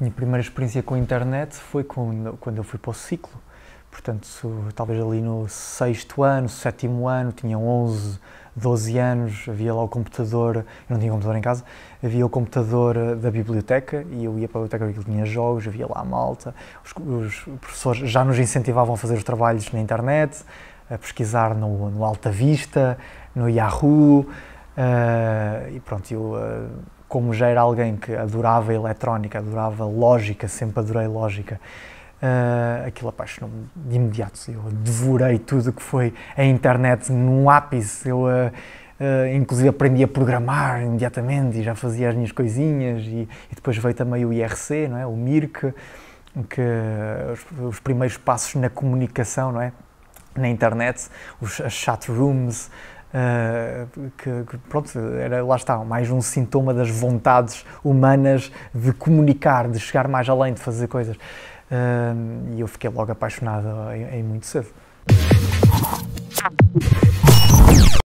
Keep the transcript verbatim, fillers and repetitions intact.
Minha primeira experiência com a internet foi quando, quando eu fui para o ciclo, portanto, talvez ali no sexto ano, sétimo ano, tinha onze, doze anos, havia lá o computador, eu não tinha computador em casa, havia o computador da biblioteca e eu ia para a biblioteca porque tinha jogos, havia lá a malta, os, os professores já nos incentivavam a fazer os trabalhos na internet, a pesquisar no, no Alta Vista, no Yahoo, uh, e pronto, eu... Uh, como já era alguém que adorava eletrónica, adorava lógica, sempre adorei lógica, uh, aquilo apaixonou-me de imediato. Eu devorei tudo o que foi a internet num ápice. Eu, uh, uh, inclusive, aprendi a programar imediatamente e já fazia as minhas coisinhas. E, e depois veio também o I R C, não é? O Mirc, que os, os primeiros passos na comunicação, não é? Na internet, os, as chat rooms. Uh, que, que pronto, era, lá está, mais um sintoma das vontades humanas de comunicar, de chegar mais além, de fazer coisas. Uh, e eu fiquei logo apaixonado em, em muito cedo.